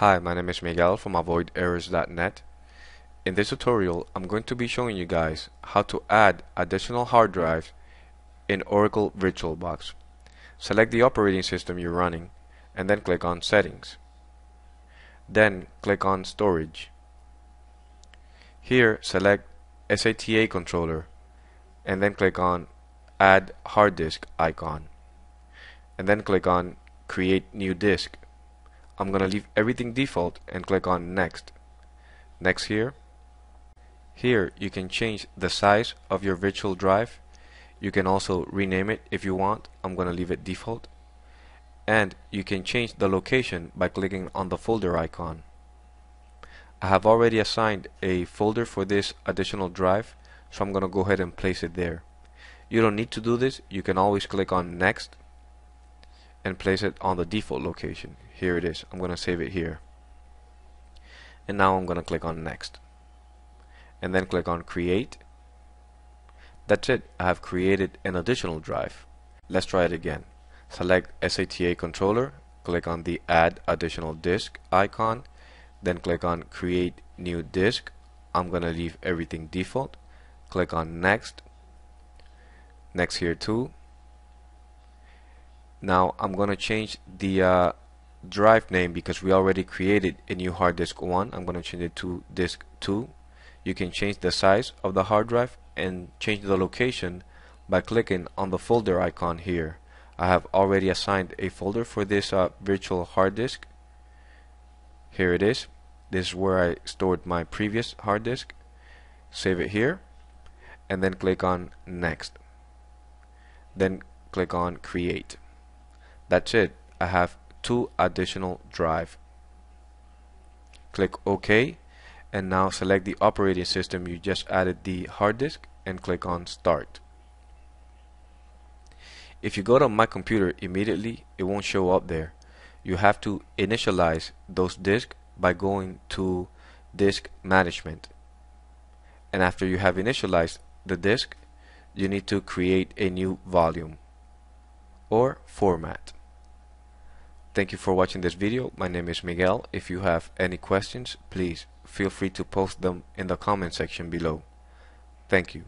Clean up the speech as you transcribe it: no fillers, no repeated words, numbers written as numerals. Hi, my name is Miguel from Avoiderrors.net. In this tutorial, I'm going to be showing you guys how to add additional hard drives in Oracle VirtualBox. Select the operating system you're running and then click on Settings. Then click on Storage. Here, select SATA controller and then click on Add Hard Disk icon. And then click on Create New Disk. I'm going to leave everything default and click on Next. Next here. Here you can change the size of your virtual drive. You can also rename it if you want. I'm going to leave it default. And you can change the location by clicking on the folder icon. I have already assigned a folder for this additional drive, so I'm going to go ahead and place it there. You don't need to do this. You can always click on Next and place it on the default location. Here it is. I'm going to save it here. And now I'm going to click on Next. And then click on Create. That's it. I have created an additional drive. Let's try it again. Select SATA controller. Click on the Add Additional Disk icon. Then click on Create New Disk. I'm going to leave everything default. Click on Next. Next here too. Now I'm going to change the drive name because we already created a new hard disk 1. I'm going to change it to disk 2. You can change the size of the hard drive and change the location by clicking on the folder icon here. I have already assigned a folder for this virtual hard disk. Here it is. This is where I stored my previous hard disk. Save it here and then click on Next. Then click on Create. That's it. I have two additional drives. Click OK and now select the operating system you just added the hard disk and click on Start. If you go to My Computer immediately, it won't show up there. You have to initialize those disks by going to Disk Management. And after you have initialized the disk, you need to create a new volume or format. Thank you for watching this video. My name is Miguel. If you have any questions, please feel free to post them in the comment section below. Thank you.